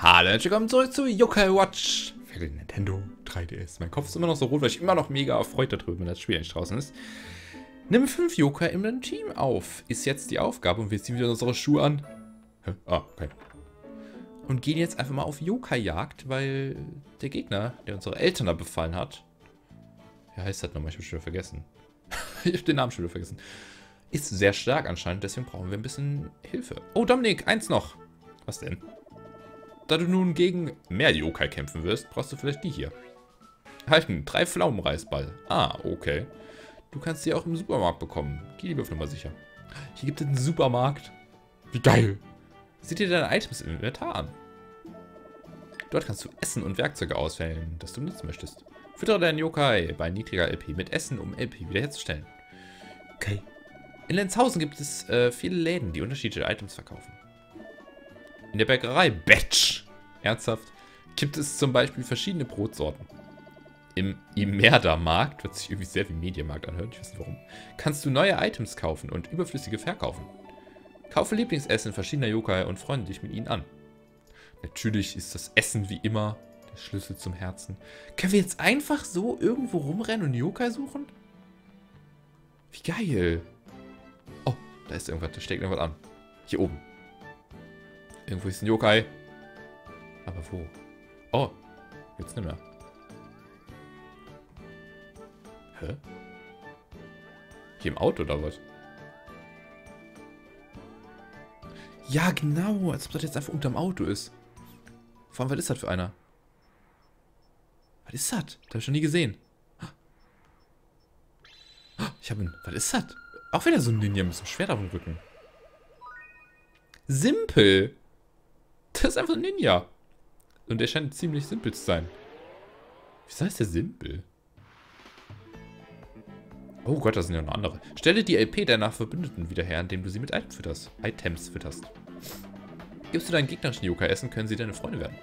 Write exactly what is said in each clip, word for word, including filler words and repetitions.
Hallo, willkommen zurück zu Yo-Kai Watch für den Nintendo drei D S. Mein Kopf ist immer noch so rot, weil ich immer noch mega erfreut darüber, wenn das Spiel nicht draußen ist. Nimm fünf Joker in deinem Team auf, ist jetzt die Aufgabe, und wir ziehen wieder unsere Schuhe an. Hä? Ah, okay. Und gehen jetzt einfach mal auf Yokai-Jagd, weil der Gegner, der unsere Eltern da befallen hat, wie heißt das nochmal? Ich habe schon wieder vergessen. Ich habe den Namen schon wieder vergessen. Ist sehr stark anscheinend, deswegen brauchen wir ein bisschen Hilfe. Oh, Dominik, eins noch. Was denn? Da du nun gegen mehr Yokai kämpfen wirst, brauchst du vielleicht die hier. Halten, drei Pflaumenreisball. Ah, okay. Du kannst sie auch im Supermarkt bekommen. Geh lieber auf Nummer sicher. Hier gibt es einen Supermarkt. Wie geil. Sieh dir deine Items im Inventar an. Dort kannst du Essen und Werkzeuge auswählen, das du nutzen möchtest. Füttere deinen Yokai bei niedriger L P mit Essen, um L P wiederherzustellen. Okay. In Lenzhausen gibt es äh, viele Läden, die unterschiedliche Items verkaufen. In der Bäckerei Batsch, ernsthaft, gibt es zum Beispiel verschiedene Brotsorten. Im Emeria-Markt, wird sich irgendwie sehr wie Mediamarkt anhört, ich weiß nicht warum, kannst du neue Items kaufen und überflüssige verkaufen. Kaufe Lieblingsessen verschiedener Yokai und freunde dich mit ihnen an. Natürlich ist das Essen wie immer der Schlüssel zum Herzen. Können wir jetzt einfach so irgendwo rumrennen und Yokai suchen? Wie geil. Oh, da ist irgendwas, da steckt irgendwas an. Hier oben. Irgendwo ist ein Yokai. Aber wo? Oh, jetzt nicht mehr. Hä? Hier im Auto oder was? Ja, genau. Als ob das jetzt einfach unterm Auto ist. Vor allem, was ist das für einer? Was ist das? Das habe ich noch nie gesehen. Ich habe ihn. Was ist das? Auch wieder so ein Ninja mit so einem Schwert auf dem Rücken. Simpel. Das ist einfach ein Ninja. Und der scheint ziemlich simpel zu sein. Wieso heißt der simpel? Oh Gott, das sind ja noch andere. Stelle die L P deiner Verbündeten wieder her, indem du sie mit Items fütterst. Items fütterst. Gibst du deinen gegnerischen Yokai Essen, können sie deine Freunde werden.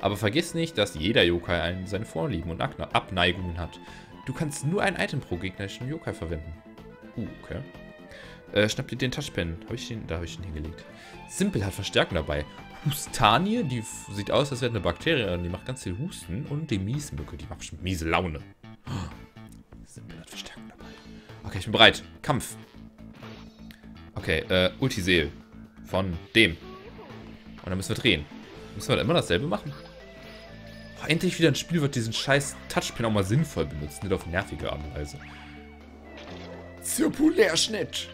Aber vergiss nicht, dass jeder Yokai einen seine Vorlieben und Abneigungen hat. Du kannst nur ein Item pro gegnerischen Yokai verwenden. Uh, okay. Äh, schnapp dir den Touchpen. Hab ich den? Da habe ich den hingelegt. Simpel hat Verstärkung dabei. Hustanie, die sieht aus, als wäre eine Bakterie, die macht ganz viel Husten. Und die Miesmücke, die macht schon miese Laune. Simpel hat Verstärkung dabei. Okay, ich bin bereit. Kampf. Okay, äh, Ultiseel. Von dem. Und dann müssen wir drehen. Müssen wir dann immer dasselbe machen? Oh, endlich wieder ein Spiel, wird diesen scheiß Touchpin auch mal sinnvoll benutzt. Nicht auf nervige Art und Weise. Zirkulärschnitt.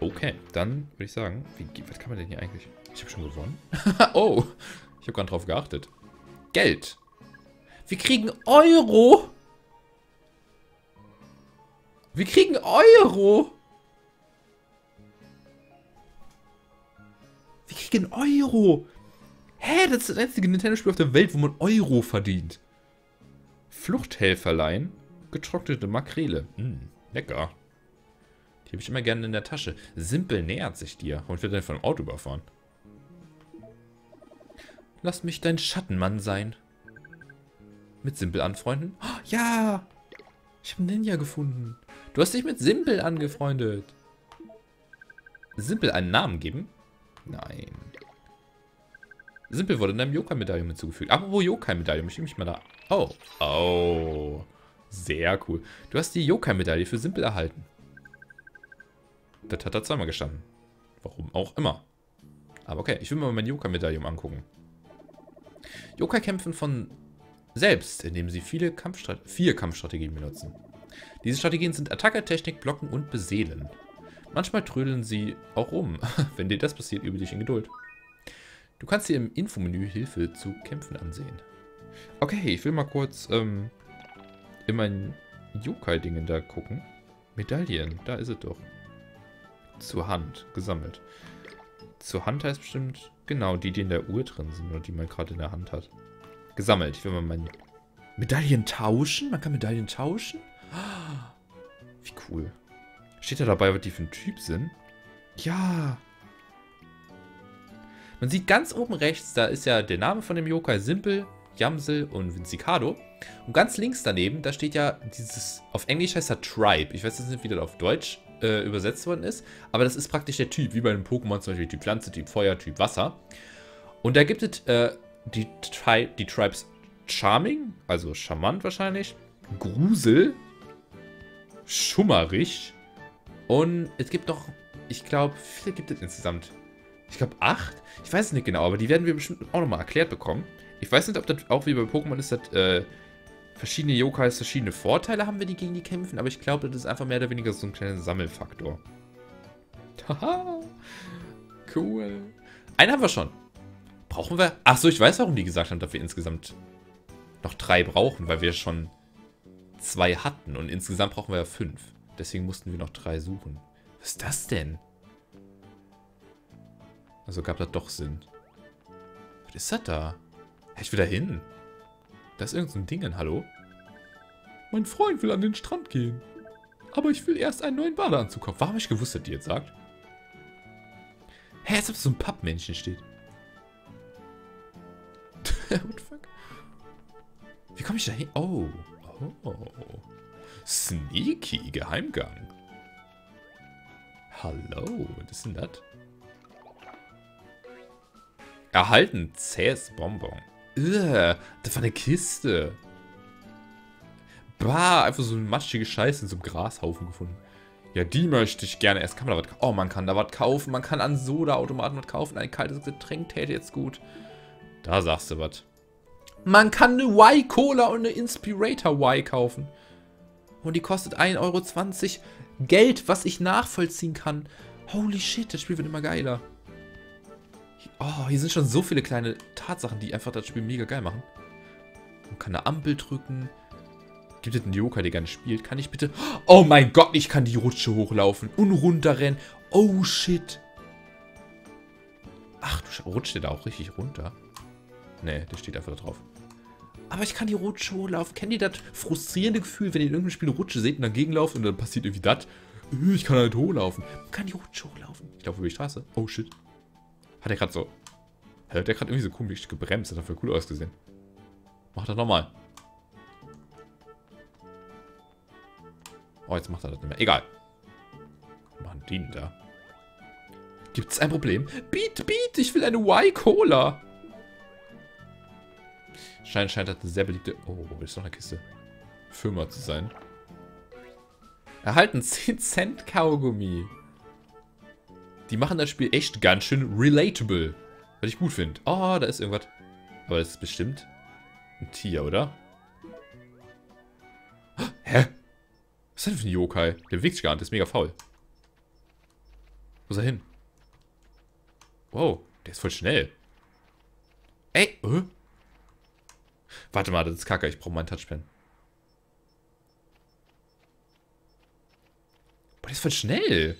Okay, dann würde ich sagen, wie, was kann man denn hier eigentlich? Ich habe schon gewonnen. Oh, ich habe gar nicht drauf geachtet. Geld. Wir kriegen Euro. Wir kriegen Euro. Wir kriegen Euro. Hä, das ist das einzige Nintendo-Spiel auf der Welt, wo man Euro verdient. Fluchthelferlein, getrocknete Makrele. Mm, lecker. Die habe ich immer gerne in der Tasche. Simpel nähert sich dir und wird dann von dem Auto überfahren. Lass mich dein Schattenmann sein. Mit Simpel anfreunden? Oh, ja! Ich habe einen Ninja gefunden. Du hast dich mit Simpel angefreundet. Simpel einen Namen geben? Nein. Simpel wurde in einem Yokai-Medaillon hinzugefügt. Apropos Yokai-Medaillon, ich nehme mich mal da. Oh. Oh. Sehr cool. Du hast die Yokai-Medaille für Simpel erhalten. Das hat da zweimal gestanden. Warum auch immer. Aber okay, ich will mir mal mein Yokai-Medaillon angucken. Yokai kämpfen von selbst, indem sie viele Kampfstrat- vier Kampfstrategien benutzen. Diese Strategien sind Attacke, Technik, Blocken und Beseelen. Manchmal trödeln sie auch rum. Wenn dir das passiert, übe dich in Geduld. Du kannst dir im Infomenü Hilfe zu Kämpfen ansehen. Okay, ich will mal kurz ähm, in mein Yokai-Dingen da gucken. Medaillen, da ist es doch. Zur Hand, gesammelt. Zur Hand heißt bestimmt, genau, die, die in der Uhr drin sind oder die man gerade in der Hand hat. Gesammelt, ich will mal meine... Medaillen tauschen? Man kann Medaillen tauschen? Wie cool. Steht da dabei, was die für ein Typ sind? Ja! Man sieht ganz oben rechts, da ist ja der Name von dem Yokai, Simpel, Jamsel und Vincicado. Und ganz links daneben, da steht ja dieses, auf Englisch heißt er Tribe. Ich weiß jetzt nicht, wie das auf Deutsch äh, übersetzt worden ist. Aber das ist praktisch der Typ, wie bei den Pokémon zum Beispiel Typ Pflanze, Typ Feuer, Typ Wasser. Und da gibt es äh, die, Tri die Tribes Charming, also charmant wahrscheinlich, Grusel, schummerig und es gibt noch, ich glaube, viele gibt es insgesamt. Ich glaube acht? Ich weiß es nicht genau, aber die werden wir bestimmt auch nochmal erklärt bekommen. Ich weiß nicht, ob das auch wie bei Pokémon ist, dass äh, verschiedene Yokais verschiedene Vorteile haben, wenn die gegen die kämpfen. Aber ich glaube, das ist einfach mehr oder weniger so ein kleiner Sammelfaktor. Haha, cool. Einen haben wir schon. Brauchen wir... Achso, ich weiß, warum die gesagt haben, dass wir insgesamt noch drei brauchen, weil wir schon zwei hatten. Und insgesamt brauchen wir ja fünf. Deswegen mussten wir noch drei suchen. Was ist das denn? Also gab das doch Sinn. Was ist das da? Ich will da hin. Da ist irgend so ein Ding in, hallo? Mein Freund will an den Strand gehen. Aber ich will erst einen neuen Badeanzug kaufen. Warum habe ich gewusst, dass die jetzt sagt? Hä, jetzt ob so ein Pappmännchen steht. What the fuck? Wie komme ich da hin? Oh. Oh. Sneaky Geheimgang. Hallo, was ist denn das? Erhalten zähes Bonbon. Ugh, das war eine Kiste. Bah, einfach so eine matschige Scheiße in so einem Grashaufen gefunden. Ja, die möchte ich gerne. Erst kann man da was kaufen. Oh, man kann da was kaufen. Man kann an Soda-Automaten was kaufen. Ein kaltes Getränk täte jetzt gut. Da sagst du was. Man kann eine Y-Cola und eine Inspirator Y kaufen. Und die kostet ein Euro zwanzig. Geld, was ich nachvollziehen kann. Holy shit, das Spiel wird immer geiler. Oh, hier sind schon so viele kleine Tatsachen, die einfach das Spiel mega geil machen. Man kann eine Ampel drücken. Gibt es einen Joker, der gar nicht spielt? Kann ich bitte... Oh mein Gott, ich kann die Rutsche hochlaufen und runterrennen. Oh shit. Ach, du Sch rutscht der da auch richtig runter? Nee, der steht einfach da drauf. Aber ich kann die Rutsche hochlaufen. Kennt ihr das frustrierende Gefühl, wenn ihr in irgendeinem Spiel eine Rutsche seht und dagegen lauft und dann passiert irgendwie das? Ich kann halt hochlaufen. Man kann die Rutsche hochlaufen. Ich laufe über die Straße. Oh shit. Hat er gerade so... Hat er gerade irgendwie so komisch gebremst. Hat dafür cool ausgesehen. Mach das nochmal. Oh, jetzt macht er das nicht mehr. Egal. Was machen die denn da? Gibt es ein Problem? Beat, beat, ich will eine Y-Cola. Scheint, scheint das eine sehr beliebte... Oh, ist noch eine Kiste. Firma zu sein. Erhalten zehn Cent Kaugummi. Die machen das Spiel echt ganz schön relatable. Was ich gut finde. Oh, da ist irgendwas. Aber das ist bestimmt ein Tier, oder? Hä? Was ist denn für ein Yokai? Der bewegt sich gar nicht, der ist mega faul. Wo ist er hin? Wow, der ist voll schnell. Ey, äh? Warte mal, das ist kacke, ich brauche meinen Touchpen. Boah, der ist voll schnell.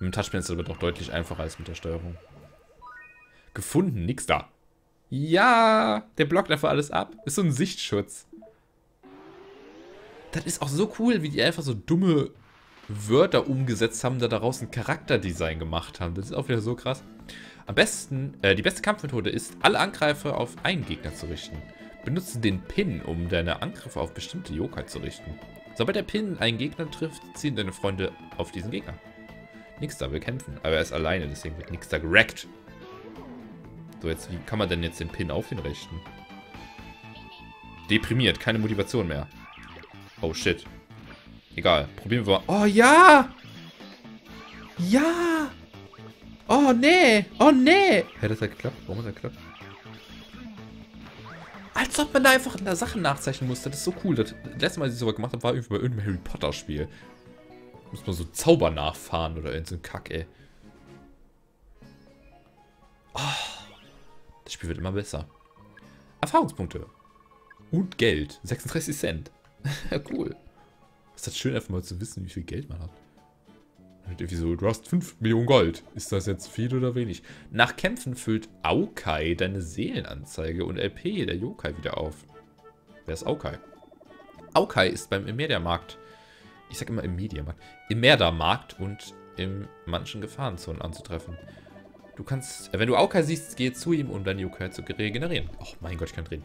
Mit dem Touchpad ist das aber doch deutlich einfacher als mit der Steuerung. Gefunden, nix da. Ja, der blockt einfach alles ab. Ist so ein Sichtschutz. Das ist auch so cool, wie die einfach so dumme Wörter umgesetzt haben, da daraus ein Charakterdesign gemacht haben. Das ist auch wieder so krass. Am besten, äh, die beste Kampfmethode ist, alle Angriffe auf einen Gegner zu richten. Benutze den Pin, um deine Angriffe auf bestimmte Yokai zu richten. Sobald der Pin einen Gegner trifft, ziehen deine Freunde auf diesen Gegner. Nix da, wir kämpfen. Aber er ist alleine, deswegen wird nix da gerackt. So, jetzt, wie kann man denn jetzt den Pin auf den rechten? Deprimiert, keine Motivation mehr. Oh, shit. Egal, probieren wir mal. Oh, ja! Ja! Oh, nee! Oh, nee! Hätte das geklappt? Warum hat das geklappt? Als ob man da einfach in der Sache nachzeichnen musste. Das ist so cool. Das letzte Mal, als ich sowas gemacht habe, war irgendwie bei irgendeinem Harry Potter Spiel. Muss man so Zauber nachfahren oder irgendein Kack, ey. Oh, das Spiel wird immer besser. Erfahrungspunkte. Und Geld. sechsunddreißig Cent. Cool. Ist das schön, einfach mal zu wissen, wie viel Geld man hat. Und irgendwie so, du hast fünf Millionen Gold. Ist das jetzt viel oder wenig? Nach Kämpfen füllt Aokai deine Seelenanzeige und L P der Yokai wieder auf. Wer ist Aokai? Aokai ist beim Emeria-Markt. Ich sag immer im Mediamarkt. Im Emeria-Markt und in manchen Gefahrenzonen anzutreffen. Du kannst, wenn du Aokai siehst, geh zu ihm, um deine Yokai zu regenerieren. Oh mein Gott, ich kann reden.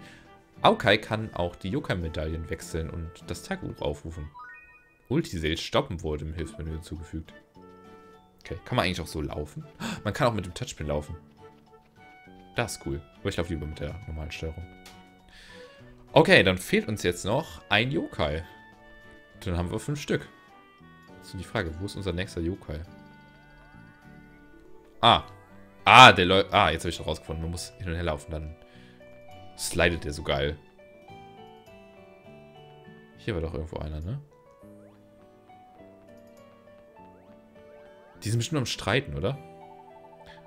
Aokai kann auch die Yokai-Medaillen wechseln und das Tagebuch aufrufen. Multisale stoppen wurde im Hilfsmenü hinzugefügt. Okay, kann man eigentlich auch so laufen? Man kann auch mit dem Touchpad laufen. Das ist cool. Aber ich laufe lieber mit der normalen Steuerung. Okay, dann fehlt uns jetzt noch ein Yokai. Dann haben wir fünf Stück. Das ist die Frage, wo ist unser nächster Yokai? Ah. Ah, der Leu Ah, jetzt habe ich schon rausgefunden. Man muss hin und her laufen, dann slidet der so geil. Hier war doch irgendwo einer, ne? Die sind bestimmt am Streiten, oder?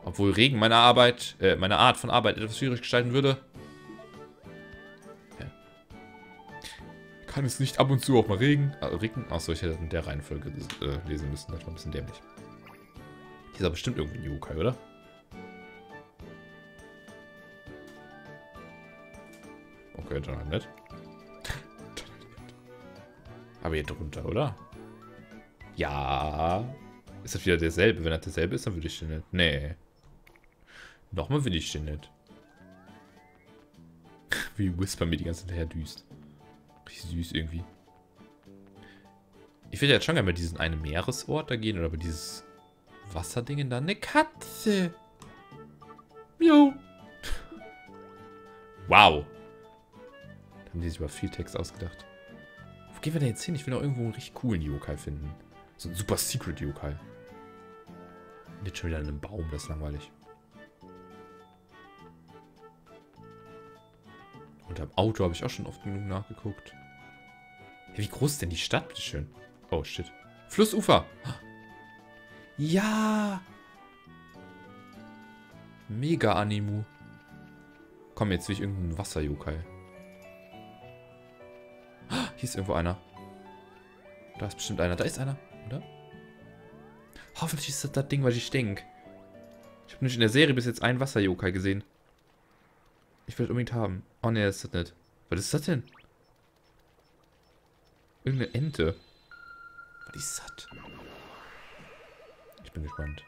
Obwohl Regen meine Arbeit, äh, meine Art von Arbeit etwas schwierig gestalten würde. Ja. Kann es nicht ab und zu auch mal Regen? Äh, Regen? Achso, ich hätte in der Reihenfolge äh, lesen müssen. Das war ein bisschen dämlich. Hier ist aber bestimmt irgendwie ein Yokai, oder? Okay, dann halt nicht. Aber hier drunter, oder? Ja. Ist das wieder derselbe? Wenn das derselbe ist, dann will ich den nicht. Nee. Nochmal will ich den nicht. Wie Whisper mir die ganze Zeit herdüst. Richtig süß irgendwie. Ich will ja jetzt schon gerne bei diesen einen Meeresort da gehen oder bei dieses Wasserdingen da. Eine Katze. Miau. Wow. Da haben die sich über viel Text ausgedacht. Wo gehen wir denn jetzt hin? Ich will noch irgendwo einen richtig coolen Yokai finden. So ein super Secret Yokai. Jetzt schon wieder in einem Baum, das ist langweilig. Und am Auto habe ich auch schon oft genug nachgeguckt. Hey, wie groß ist denn die Stadt, bitteschön? Oh, shit. Flussufer! Ja! Mega Animu. Komm, jetzt will ich irgendeinen Wasser-Yokai. Hier ist irgendwo einer. Da ist bestimmt einer. Da ist einer, oder? Hoffentlich ist das das Ding, was ich denke. Ich habe nicht in der Serie bis jetzt einen Wasser-Yokai gesehen. Ich will das unbedingt haben. Oh ne, das ist das nicht. Was ist das denn? Irgendeine Ente. Was ist das? Ich bin gespannt.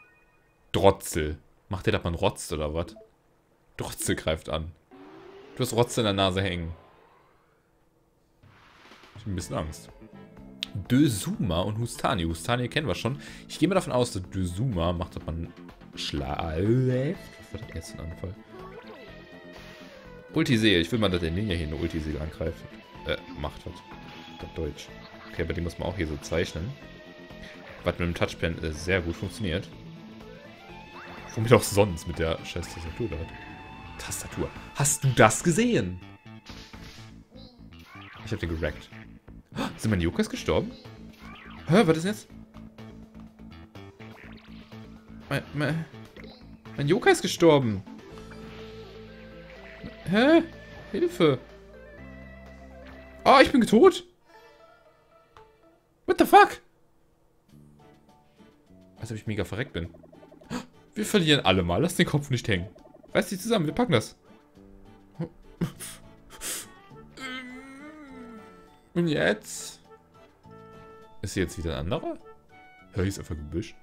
Drotzel. Macht der, dass man rotzt oder was? Drotzel greift an. Du hast Rotzel in der Nase hängen. Ich habe ein bisschen Angst. Dösuma und Hustani. Hustani kennen wir schon. Ich gehe mal davon aus, dass Dösuma macht, dass man schläft. Das war der erste Anfall. Ultiseel. Ich will mal, dass der Ninja hier eine Ultiseel angreift. Äh, macht hat. Auf Deutsch. Okay, bei dem muss man auch hier so zeichnen. Was mit dem Touchpen sehr gut funktioniert. Womit auch sonst mit der scheiß Tastatur da hat. Tastatur. Hast du das gesehen? Ich hab den gerackt. Sind meine Yokais gestorben? Hä, was ist denn jetzt? Mein, mein, mein Yokai ist gestorben. Hä? Hilfe. Ah, oh, ich bin tot? What the fuck? Als ob ich mega verreckt bin. Wir verlieren alle mal. Lass den Kopf nicht hängen. Reiß dich zusammen, wir packen das. Und jetzt? Ist hier jetzt wieder ein anderer? Hör, hier ist einfach Gebüsch.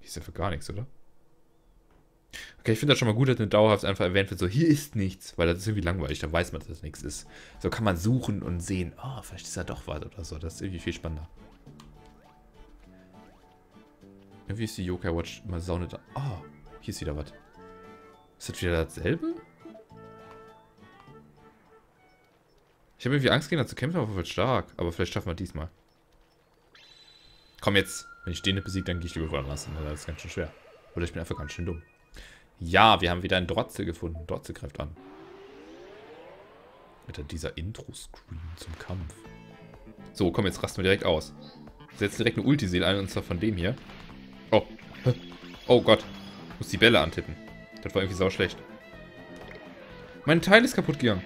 Hier ist einfach gar nichts, oder? Okay, ich finde das schon mal gut, dass eine dauerhaft einfach erwähnt wird, so hier ist nichts, weil das ist irgendwie langweilig, da weiß man, dass das nichts ist. So kann man suchen und sehen, oh, vielleicht ist da doch was oder so, das ist irgendwie viel spannender. Irgendwie ist die Yo-Kai Watch immer saunet. Oh, hier ist wieder was. Ist das wieder dasselbe? Ich habe irgendwie Angst, gegen da zu kämpfen, aber voll stark. Aber vielleicht schaffen wir diesmal. Komm jetzt. Wenn ich den nicht besiege, dann gehe ich lieber woanders hin. Das ist ganz schön schwer. Oder ich bin einfach ganz schön dumm. Ja, wir haben wieder einen Drotzel gefunden. Drotzel greift an. Mit dieser Intro-Screen zum Kampf. So, komm, jetzt rasten wir direkt aus. Setz direkt eine Ultiseele ein, und zwar von dem hier. Oh. Oh Gott. Ich muss die Bälle antippen. Das war irgendwie sau schlecht. Mein Teil ist kaputt gegangen.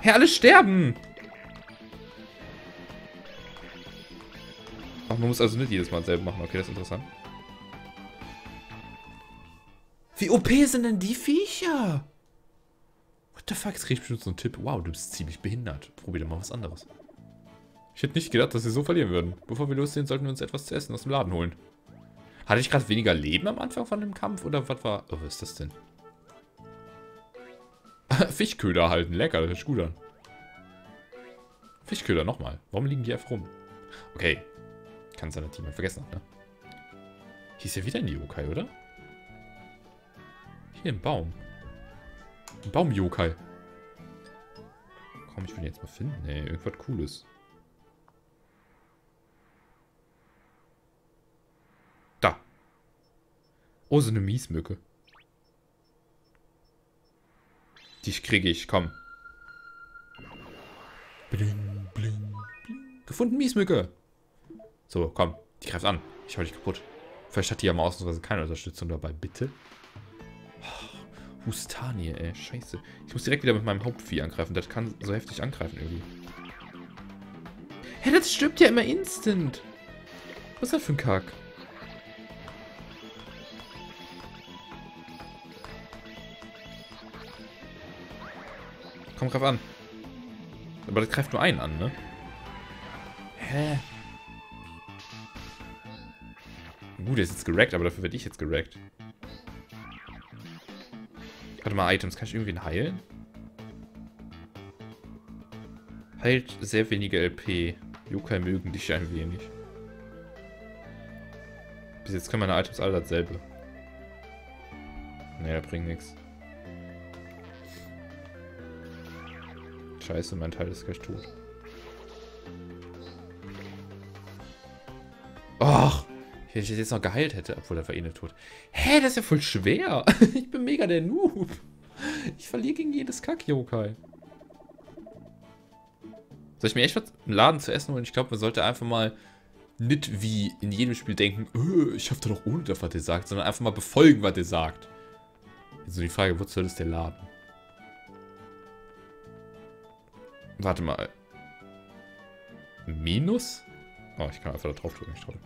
Hey, alle sterben! Ach, man muss also nicht jedes Mal selber machen. Okay, das ist interessant. Wie O P sind denn die Viecher? What the fuck? Jetzt krieg ich bestimmt so einen Tipp. Wow, du bist ziemlich behindert. Probier doch mal was anderes. Ich hätte nicht gedacht, dass wir so verlieren würden. Bevor wir losgehen, sollten wir uns etwas zu essen aus dem Laden holen. Hatte ich gerade weniger Leben am Anfang von dem Kampf? Oder was war... Oh, was ist das denn? Fischköder halten. Lecker, das hört sich gut an. Fischköder nochmal. Warum liegen die einfach rum? Okay. Kann sein, dass jemand vergessen hat, ne? Hier ist ja wieder ein Yokai, oder? Hier ein Baum. Ein Baum-Yokai. Komm, ich will den jetzt mal finden. Ne, irgendwas Cooles. Da. Oh, so eine Miesmücke. Dich kriege ich, komm. Bling, bling, bling. Gefunden, Miesmücke. So, komm. Die greift an. Ich hau dich kaputt. Vielleicht hat die ja mal ausnahmsweise keine Unterstützung dabei. Bitte? Oh, Hustanie, ey. Scheiße. Ich muss direkt wieder mit meinem Hauptvieh angreifen. Das kann so heftig angreifen irgendwie. Hä, das stirbt ja immer instant. Was ist das für ein Kack? Komm, greif an. Aber das greift nur einen an, ne? Hä? Gut, uh, der ist jetzt gerackt, aber dafür werde ich jetzt gerackt. Warte mal, Items. Kann ich irgendwen heilen? Heilt sehr wenige L P. Yokai mögen dich ein wenig. Bis jetzt können meine Items alle dasselbe. Naja, bringt nichts. Scheiße, mein Teil ist gleich tot. Och! Wenn ich das jetzt noch geheilt hätte, obwohl er war eh nicht tot. Hä, das ist ja voll schwer. Ich bin mega der Noob. Ich verliere gegen jedes Kack-Yokai. Soll ich mir echt was im Laden zu essen holen? Ich glaube, man sollte einfach mal nicht wie in jedem Spiel denken, öh, ich hab da doch ohne das, was der sagt, sondern einfach mal befolgen, was der sagt. Also die Frage, wozu ist der Laden? Warte mal. Minus? Oh, ich kann einfach da drauf drücken, ich drücke.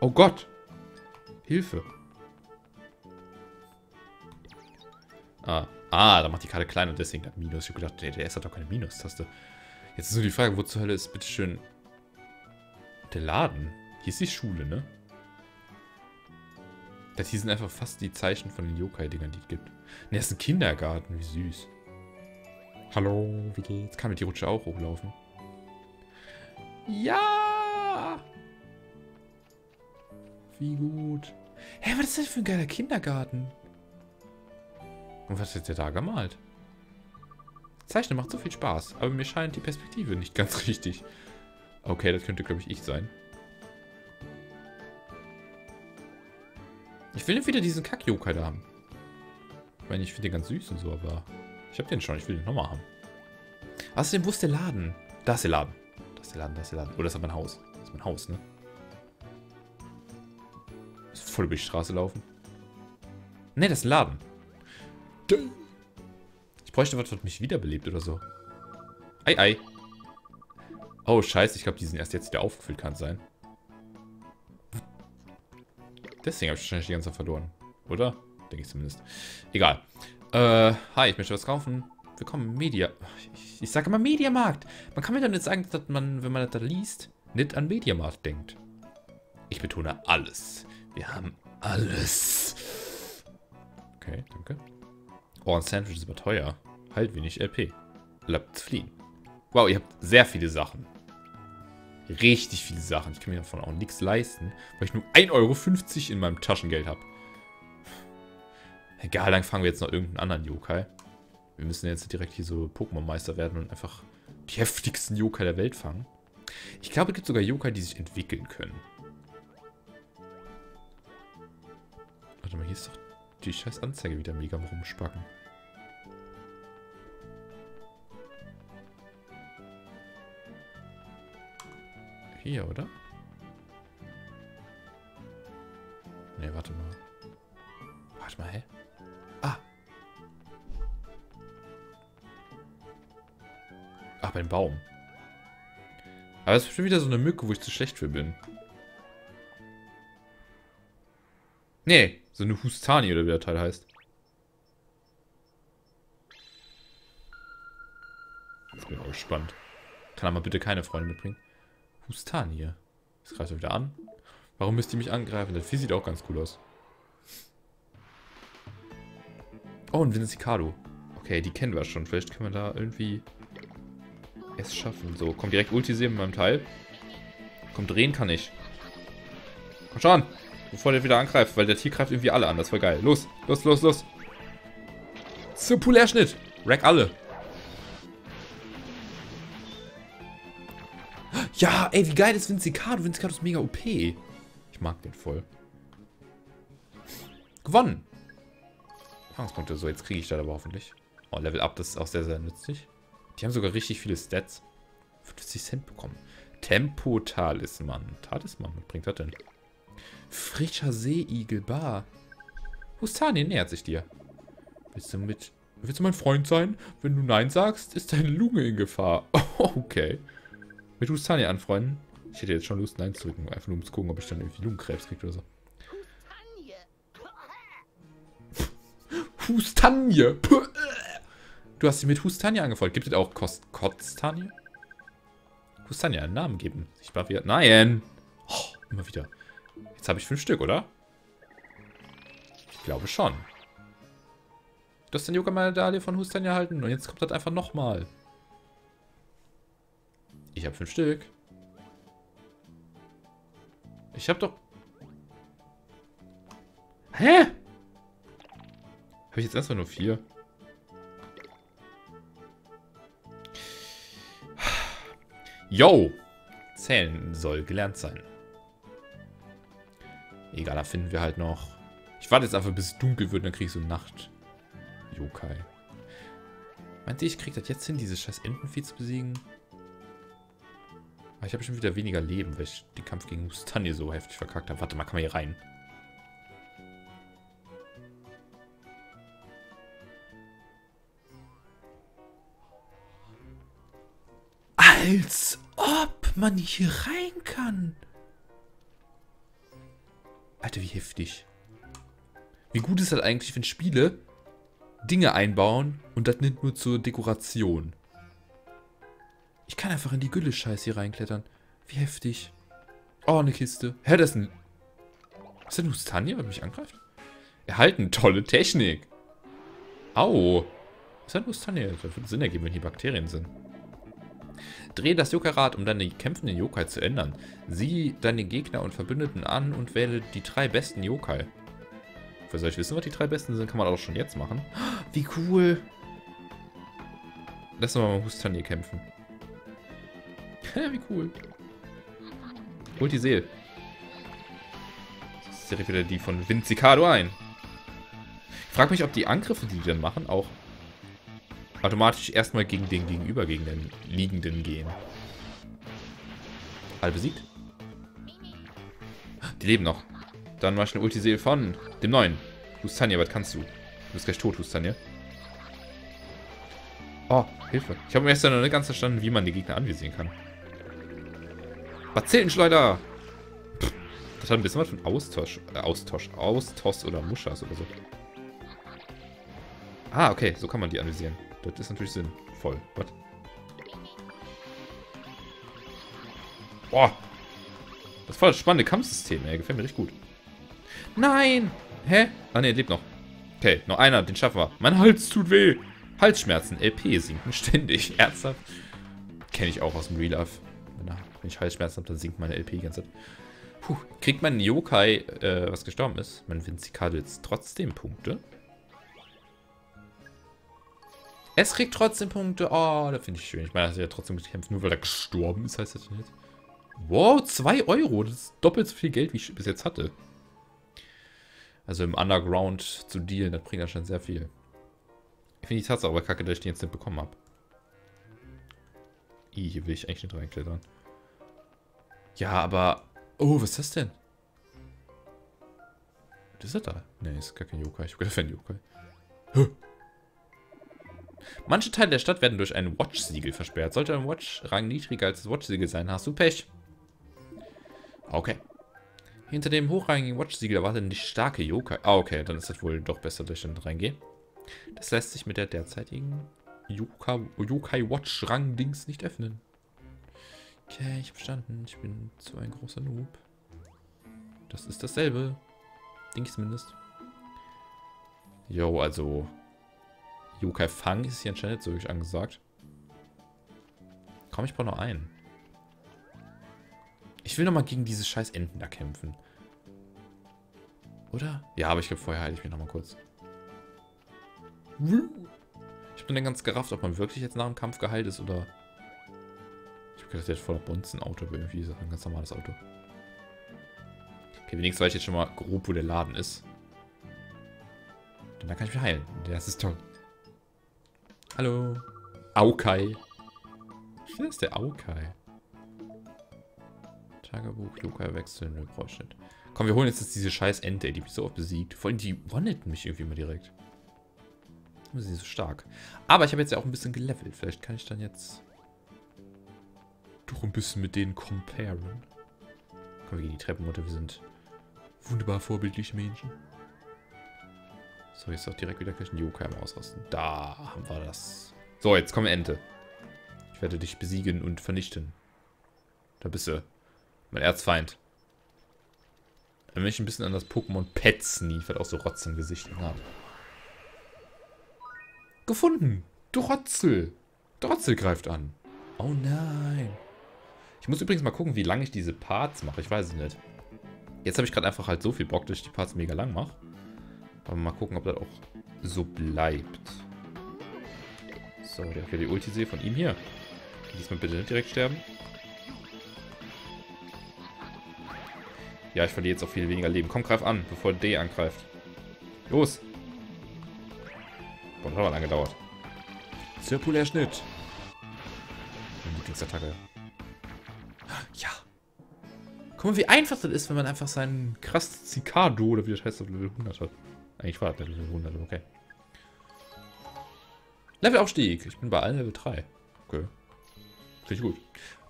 Oh Gott! Hilfe! Ah, ah, da macht die Karte klein und deswegen hat Minus. Ich hab gedacht, der D S hat doch keine Minus-Taste. Jetzt ist nur die Frage, wo zur Hölle ist bitteschön der Laden? Hier ist die Schule, ne? Das hier sind einfach fast die Zeichen von den Yokai-Dingern, die es gibt. Ne, das ist ein Kindergarten, wie süß. Hallo, wie geht's? Kann mit die Rutsche auch hochlaufen? Ja! Wie gut. Hä, hey, was ist das für ein geiler Kindergarten? Und was hat der da gemalt? Zeichnen macht so viel Spaß, aber mir scheint die Perspektive nicht ganz richtig. Okay, das könnte, glaube ich, ich sein. Ich will nicht wieder diesen Kack-Yokai da haben. Ich meine, ich finde den ganz süß und so, aber ich habe den schon, ich will den nochmal haben. Außerdem, wo ist der Laden? Da ist der Laden. Da ist der Laden, da ist der Laden. Oder oh, das ist mein Haus. Das ist mein Haus, ne? Voll über die Straße laufen. Ne, das ist ein Laden. Ich bräuchte was, was mich wiederbelebt oder so. Ei, ei. Oh, scheiße. Ich glaube, die sind erst jetzt wieder aufgefüllt, kann es sein. Deswegen habe ich wahrscheinlich die ganze Zeit verloren. Oder? Denke ich zumindest. Egal. Äh, hi, ich möchte was kaufen. Willkommen im Media... Ich, ich sage immer Media-Markt. Man kann mir dann nicht sagen, dass man, wenn man das liest, nicht an Media-Markt denkt. Ich betone alles. Wir haben alles. Okay, danke. Oh, ein Sandwich ist aber teuer. Halt wenig L P. Lappt's fliehen. Wow, ihr habt sehr viele Sachen. Richtig viele Sachen. Ich kann mir davon auch nichts leisten, weil ich nur ein Euro fünfzig in meinem Taschengeld habe. Egal, dann fangen wir jetzt noch irgendeinen anderen Yokai. Wir müssen jetzt direkt hier so Pokémon-Meister werden und einfach die heftigsten Yokai der Welt fangen. Ich glaube, es gibt sogar Yokai, die sich entwickeln können. Warte mal, hier ist doch die scheiß Anzeige wieder mega am Rumspacken. Hier, oder? Ne, warte mal. Warte mal, hä? Ah! Ach, beim Baum. Aber es ist bestimmt wieder so eine Mücke, wo ich zu schlecht für bin. Nee! So eine Hustanie oder wie der Teil heißt. Ich bin auch gespannt. Kann er mal bitte keine Freunde mitbringen? Hustanie. Jetzt greift er wieder an. Warum müsst ihr mich angreifen? Der Vieh sieht auch ganz cool aus. Oh, ein Vincicado. Okay, die kennen wir schon. Vielleicht können wir da irgendwie es schaffen. So, kommt direkt Ultisee mit meinem Teil. Komm, drehen kann ich. Komm schon, bevor der wieder angreift, weil der Tier greift irgendwie alle an. Das war geil. Los, los, los, los. Populärschnitt. Rack alle. Ja, ey, wie geil ist Vincicado. Vincicado ist mega O P. Ich mag den voll. Gewonnen. Erfahrungspunkte. So, jetzt kriege ich das aber hoffentlich. Oh, Level Up, das ist auch sehr, sehr nützlich. Die haben sogar richtig viele Stats. fünfzig Cent bekommen. Tempo-Talisman. Talisman, was bringt das denn? Frischer Seeigel Bar. Hustani nähert sich dir. Willst du mit... Willst du mein Freund sein? Wenn du Nein sagst, ist deine Lunge in Gefahr. Oh, okay. Mit Hustani anfreunden? Ich hätte jetzt schon Lust, Nein zu drücken. Einfach nur um zu gucken, ob ich dann irgendwie Lungenkrebs kriege oder so. Hustanje. Du hast sie mit Hustanje angefreundet. Gibt es auch Kostanje? Hustanje einen Namen geben. Sichtbar wieder. Nein! Oh, immer wieder. Jetzt habe ich fünf Stück, oder? Ich glaube schon. Du hast den Yoga-Medaille von Hustanja erhalten und jetzt kommt das einfach nochmal. Ich habe fünf Stück. Ich habe doch... Hä? Habe ich jetzt erstmal nur vier? Yo! Zählen soll gelernt sein. Egal, da finden wir halt noch. Ich warte jetzt einfach, bis es dunkel wird, dann krieg ich so Nacht. Yokai. Meint ihr, ich krieg das jetzt hin, diese scheiß Entenvieh zu besiegen? Aber ich habe schon wieder weniger Leben, weil ich den Kampf gegen Mustani so heftig verkackt habe. Warte mal, kann man hier rein? Als ob man hier rein kann. Alter, wie heftig. Wie gut ist das eigentlich, wenn Spiele Dinge einbauen und das nicht nur zur Dekoration. Ich kann einfach in die Gülle-Scheiße hier reinklettern. Wie heftig. Oh, eine Kiste. Hä, das ist ein... Ist das ein Hustanje, der mich angreift? Erhalten, tolle Technik. Au. Ist das ein Hustanje? Das würde Sinn ergeben, wenn hier Bakterien sind. Dreh das Yokai-Rad, um deine kämpfenden Yokai zu ändern. Sieh deine Gegner und Verbündeten an und wähle die drei besten Yokai. Falls ihr euch wissen, was die drei besten sind, kann man auch schon jetzt machen. Wie cool! Lass uns mal mit Hustanje kämpfen. Wie cool! Holt die Seele. Das ist direkt wieder die von Vincicado ein. Ich frage mich, ob die Angriffe, die die dann machen, auch automatisch erstmal gegen den Gegenüber, gegen den Liegenden gehen. Halb besiegt. Die leben noch. Dann mach ich eine Ultiseel von dem Neuen. Hustanje, was kannst du? Du bist gleich tot, Hustanje. Oh, Hilfe. Ich habe mir erst noch nicht ganz verstanden, wie man die Gegner anvisieren kann. Bazillenschleuder! Pff, das hat ein bisschen was von Austausch. Äh, Austausch. Austausch oder Muschas oder so. Ah, okay. So kann man die anvisieren. Das ist natürlich sinnvoll. Was? Boah. Das ist voll das spannende Kampfsystem, ey. Gefällt mir richtig gut. Nein! Hä? Ah, ne, lebt noch. Okay, noch einer. Den schaffen wir. Mein Hals tut weh. Halsschmerzen. L P sinken ständig. Ernsthaft? Kenne ich auch aus dem Real Life. Wenn ich Halsschmerzen habe, dann sinkt meine L P die ganze Zeit. Puh. Kriegt mein Yokai, äh, was gestorben ist, mein Vincicado jetzt trotzdem Punkte? Es kriegt trotzdem Punkte. Oh, das finde ich schön. Ich meine, er hat ja trotzdem gekämpft, nur weil er gestorben ist, heißt das denn jetzt? Wow, zwei Euro. Das ist doppelt so viel Geld, wie ich bis jetzt hatte. Also im Underground zu dealen, das bringt anscheinend sehr viel. Ich finde die Tatsache aber kacke, dass ich den jetzt nicht bekommen habe. Ih, hier will ich eigentlich nicht reinklettern. Ja, aber... Oh, was ist das denn? Was ist das da? Ne, ist gar kein Yokai. Ich bin gar kein Yokai. Hä? Manche Teile der Stadt werden durch ein Watch-Siegel versperrt. Sollte ein Watch-Rang niedriger als das Watch-Siegel sein, hast du Pech. Okay. Hinter dem hochrangigen Watch-Siegel erwarten die starke Yokai. Ah, okay, dann ist das wohl doch besser, dass ich dann reingehe. Das lässt sich mit der derzeitigen Yo-Kai-Watch-Rang-Dings nicht öffnen. Okay, ich hab verstanden. Ich bin so ein großer Noob. Das ist dasselbe. Denke ich zumindest. Jo, also... Yo-Kai Fang ist hier anscheinend so wirklich angesagt. Komm, ich brauche noch einen. Ich will nochmal gegen diese scheiß Enten da kämpfen. Oder? Ja, aber ich glaube, vorher heile ich mich nochmal kurz. Ich bin dann ganz gerafft, ob man wirklich jetzt nach dem Kampf geheilt ist oder... Ich habe gedacht, der hat voller Bonzen-Auto irgendwie. Das ist ein ganz normales Auto. Okay, wenigstens weiß ich jetzt schon mal grob, wo der Laden ist. Denn da kann ich mich heilen. Das ist toll. Hallo. Yo-Kai. Wer ist der Yo-Kai? Tagebuch, Yo-Kai wechseln, wir brauchen. Komm, wir holen jetzt, jetzt diese scheiß Ente, die mich so oft besiegt. Vor allem, die wonneten mich irgendwie immer direkt. Aber sie ist so stark. Aber ich habe jetzt ja auch ein bisschen gelevelt. Vielleicht kann ich dann jetzt doch ein bisschen mit denen comparen. Komm, wir gehen die Treppen runter. Wir sind wunderbar vorbildliche Menschen. So, jetzt auch direkt wieder gleich einen Yo-Kai am Ausrasten. Da haben wir das. So, jetzt komm, Ente. Ich werde dich besiegen und vernichten. Da bist du. Mein Erzfeind. Wenn ich ein bisschen an das Pokémon Pets nie, weil auch so Rotzel im Gesicht habe. Gefunden! Du Rotzel! Der Rotzel greift an. Oh nein! Ich muss übrigens mal gucken, wie lange ich diese Parts mache. Ich weiß es nicht. Jetzt habe ich gerade einfach halt so viel Bock, dass ich die Parts mega lang mache. Aber mal gucken, ob das auch so bleibt. So, der hat ja die Ulti-See von ihm hier. Diesmal bitte nicht direkt sterben. Ja, ich verliere jetzt auch viel weniger Leben. Komm, greif an, bevor D angreift. Los! Boah, das hat aber lange gedauert. Zirkulär Schnitt. Meine Lieblingsattacke. Ja! Guck mal, wie einfach das ist, wenn man einfach seinen krassen Zikado oder wie das heißt, auf Level hundert hat. Eigentlich war das Level hundert, okay. Levelaufstieg. Ich bin bei allen Level drei. Okay. Finde ich gut.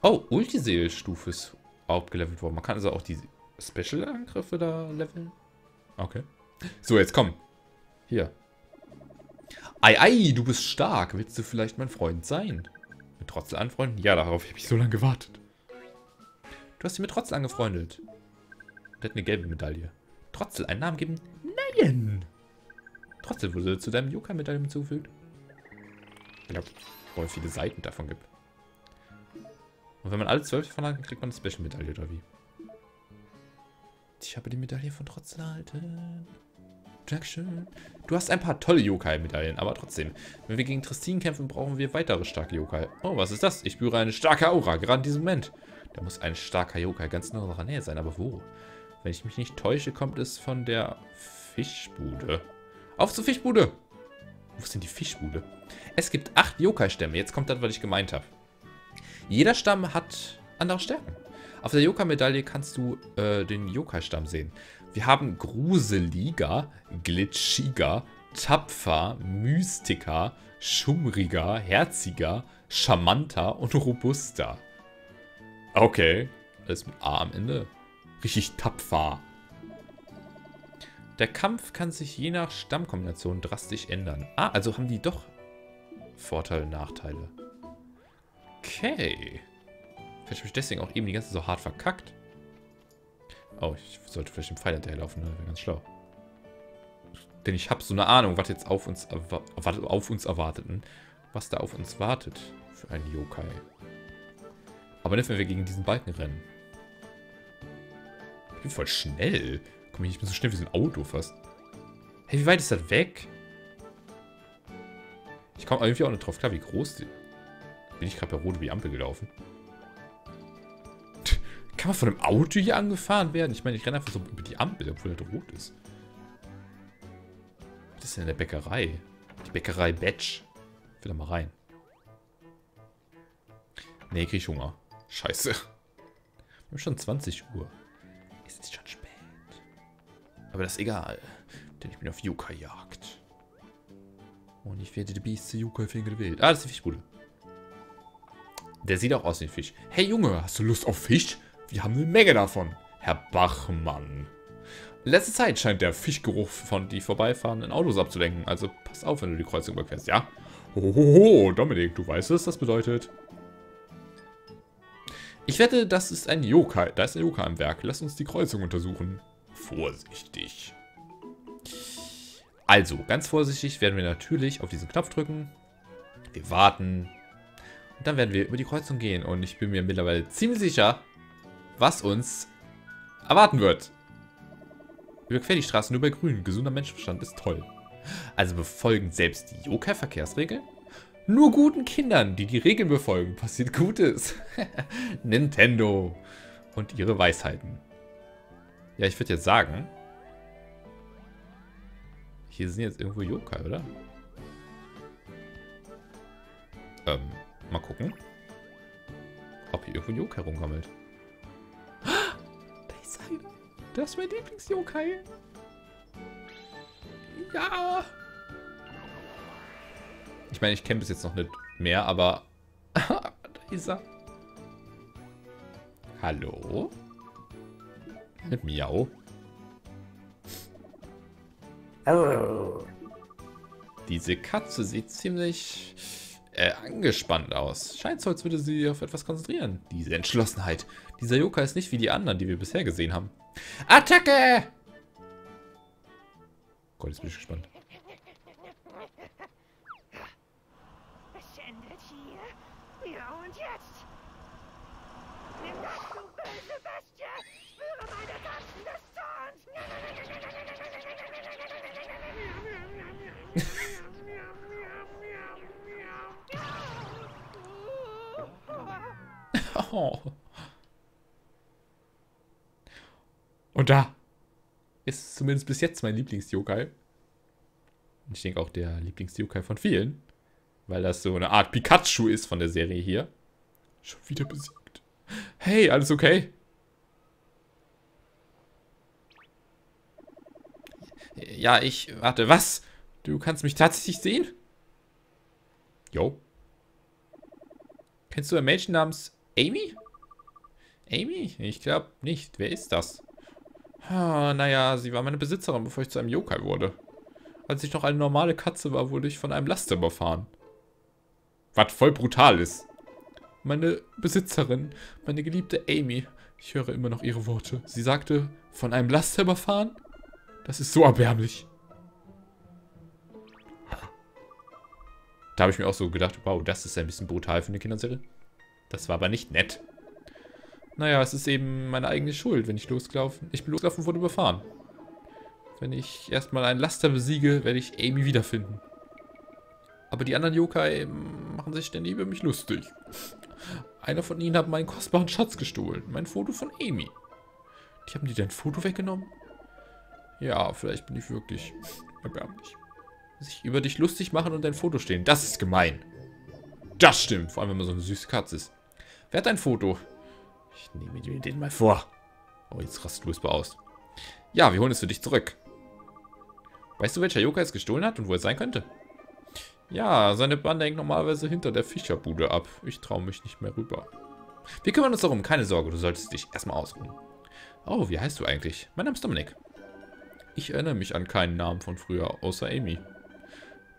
Oh, Ulti-Seelstufe ist aufgelevelt worden. Man kann also auch die Special-Angriffe da leveln. Okay. So, jetzt komm. Hier. Ei, ei, du bist stark. Willst du vielleicht mein Freund sein? Mit Trotzel anfreunden? Ja, darauf habe ich so lange gewartet. Du hast dich mit Trotzel angefreundet. Der hat eine gelbe Medaille. Trotzel einen Namen geben? Nein! Trotzel wurde zu deinem Yo-Kai-Medaille hinzugefügt. Ich glaube, voll viele Seiten davon gibt. Und wenn man alle zwölf davon hat, kriegt man eine Special-Medaille, oder wie? Ich habe die Medaille von Trotzel erhalten. Dankeschön. Du hast ein paar tolle Yo-Kai-Medaillen, aber trotzdem. Wenn wir gegen Tristin kämpfen, brauchen wir weitere starke Yo-Kai. Oh, was ist das? Ich spüre eine starke Aura, gerade in diesem Moment. Da muss ein starker Yo-Kai ganz in unserer Nähe sein, aber wo? Wenn ich mich nicht täusche, kommt es von der Fischbude. Auf zur Fischbude! Wo ist denn die Fischbude? Es gibt acht Yo-Kai-Stämme. Jetzt kommt das, was ich gemeint habe. Jeder Stamm hat andere Stärken. Auf der Yo-Kai-Medaille kannst du äh, den Yo-Kai-Stamm sehen. Wir haben Gruseliger, Glitschiger, Tapfer, Mystiker, Schummriger, Herziger, Charmanter und Robuster. Okay. Alles mit A am Ende. Richtig tapfer. Der Kampf kann sich je nach Stammkombination drastisch ändern. Ah, also haben die doch Vorteile und Nachteile. Okay. Vielleicht habe ich mich deswegen auch eben die ganze Zeit so hart verkackt. Oh, ich sollte vielleicht dem Pfeil hinterherlaufen, ne? Wäre ganz schlau. Denn ich habe so eine Ahnung, was jetzt auf uns, auf uns erwarteten. Was da auf uns wartet für einen Yo-Kai. Aber nicht, wenn wir gegen diesen Balken rennen. Ich bin voll schnell. Komm, ich bin so schnell wie so ein Auto fast. Hey, wie weit ist das weg? Ich komme irgendwie auch nicht drauf klar, wie groß die... Bin ich gerade bei Rot über die Ampel gelaufen? Kann man von einem Auto hier angefahren werden? Ich meine, ich renne einfach so über die Ampel, obwohl das rot ist. Was ist denn in der Bäckerei? Die Bäckerei Batsch. Ich will da mal rein. Nee, krieg ich Hunger. Scheiße. Wir haben schon zwanzig Uhr. Es ist schon spät. Aber das ist egal, denn ich bin auf Yo-Kai-Jagd. Und ich werde die Bieste Yo-Kai-Finger wild. Ah, das ist die Fischbude. Der sieht auch aus wie ein Fisch. Hey Junge, hast du Lust auf Fisch? Wir haben eine Menge davon. Herr Bachmann. In letzter Zeit scheint der Fischgeruch von die vorbeifahrenden Autos abzulenken. Also pass auf, wenn du die Kreuzung überquerst, ja? Hohoho, Dominik, du weißt, was das bedeutet. Ich wette, das ist ein Yo-Kai. Da ist ein Yo-Kai am Werk. Lass uns die Kreuzung untersuchen. Vorsichtig. Also, ganz vorsichtig werden wir natürlich auf diesen Knopf drücken. Wir warten. Und dann werden wir über die Kreuzung gehen. Und ich bin mir mittlerweile ziemlich sicher, was uns erwarten wird. Überquer die Straße nur bei Grün. Gesunder Menschenverstand ist toll. Also befolgen selbst die Yo-Kai-Verkehrsregeln? Nur guten Kindern, die die Regeln befolgen, passiert Gutes. Nintendo und ihre Weisheiten. Ja, ich würde jetzt sagen... Hier sind jetzt irgendwo Yo-Kai, oder? Ähm, mal gucken. Ob hier irgendwo ein Yo-Kai rumgammelt. Da ist ein... Das ist mein Lieblings-Yo-Kai. Ja! Ich meine, ich kenne bis jetzt noch nicht mehr, aber... da ist er. Hallo? Mit Miau. Diese Katze sieht ziemlich äh, angespannt aus. Scheint so, als würde sie auf etwas konzentrieren. Diese Entschlossenheit. Dieser Yo-Kai ist nicht wie die anderen, die wir bisher gesehen haben. Attacke! Gott, jetzt bin ich gespannt. Was endet hier? Ja, und jetzt? Nimm das, du böse Bestie! Spüre meine Tasten des Zorns! Oh. Und da! Ist zumindest bis jetzt mein Lieblings-Yokai. Und ich denke auch der Lieblings-Yokai von vielen. Weil das so eine Art Pikachu ist von der Serie hier. Schon wieder besiegt. Hey, alles okay? Ja, ich... Warte, was? Du kannst mich tatsächlich sehen? Jo. Kennst du ein Mädchen namens Amy? Amy? Ich glaube nicht. Wer ist das? Ah, naja, sie war meine Besitzerin, bevor ich zu einem Yokai wurde. Als ich noch eine normale Katze war, wurde ich von einem Laster überfahren. Was voll brutal ist. Meine Besitzerin, meine geliebte Amy, ich höre immer noch ihre Worte. Sie sagte, von einem Laster überfahren? Das ist so erbärmlich. Da habe ich mir auch so gedacht, wow, das ist ein bisschen brutal für eine Kinderserie. Das war aber nicht nett. Naja, es ist eben meine eigene Schuld, wenn ich losgelaufen... Ich bin losgelaufen und wurde überfahren. Wenn ich erstmal einen Laster besiege, werde ich Amy wiederfinden. Aber die anderen Yokai machen sich ständig über mich lustig. Einer von ihnen hat meinen kostbaren Schatz gestohlen. Mein Foto von Amy. Die haben dir dein Foto weggenommen? Ja, vielleicht bin ich wirklich erbärmlich. Sich über dich lustig machen und dein Foto stehlen. Das ist gemein. Das stimmt. Vor allem, wenn man so eine süße Katze ist. Wer hat dein Foto? Ich nehme dir den mal vor. Oh, jetzt rast Whisper aus. Ja, wir holen es für dich zurück. Weißt du, welcher Yokai es gestohlen hat und wo er sein könnte? Ja, seine Bande hängt normalerweise hinter der Fischerbude ab. Ich traue mich nicht mehr rüber. Wir kümmern uns darum. Keine Sorge, du solltest dich erstmal ausruhen. Oh, wie heißt du eigentlich? Mein Name ist Dominik. Ich erinnere mich an keinen Namen von früher, außer Amy.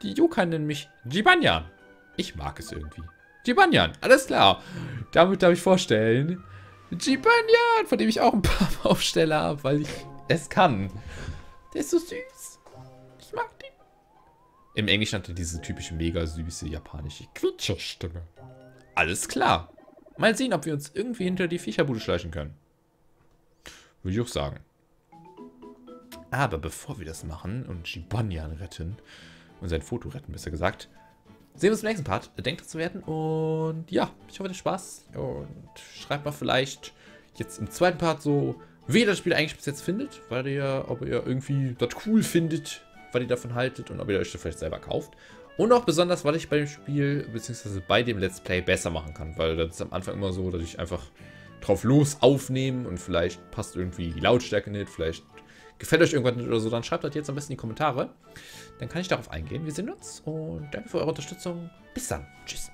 Die Yokai nennen mich Jibanyan. Ich mag es irgendwie. Jibanyan, alles klar. Damit darf ich vorstellen... Jibanyan, von dem ich auch ein paar Aufsteller habe, weil ich es kann. Der ist so süß. Ich mag den. Im Englischen hat er diese typische mega süße japanische Quietscherstimme. Alles klar. Mal sehen, ob wir uns irgendwie hinter die Viecherbude schleichen können. Würde ich auch sagen. Aber bevor wir das machen und Jibanyan retten, und sein Foto retten, besser gesagt, sehen wir uns im nächsten Part. Denkt dran zu werden. Und ja, ich hoffe, ihr hattet Spaß. Und schreibt mal vielleicht jetzt im zweiten Part so, wie ihr das Spiel eigentlich bis jetzt findet. Weil ihr, ob ihr irgendwie das cool findet, was ihr davon haltet. Und ob ihr euch das vielleicht selber kauft. Und auch besonders, was ich bei dem Spiel, beziehungsweise bei dem Let's Play besser machen kann. Weil das ist am Anfang immer so, dass ich einfach drauf los aufnehme. Und vielleicht passt irgendwie die Lautstärke nicht. Vielleicht gefällt euch irgendwas nicht oder so. Dann schreibt das jetzt am besten in die Kommentare. Dann kann ich darauf eingehen. Wir sehen uns und danke für eure Unterstützung. Bis dann. Tschüss.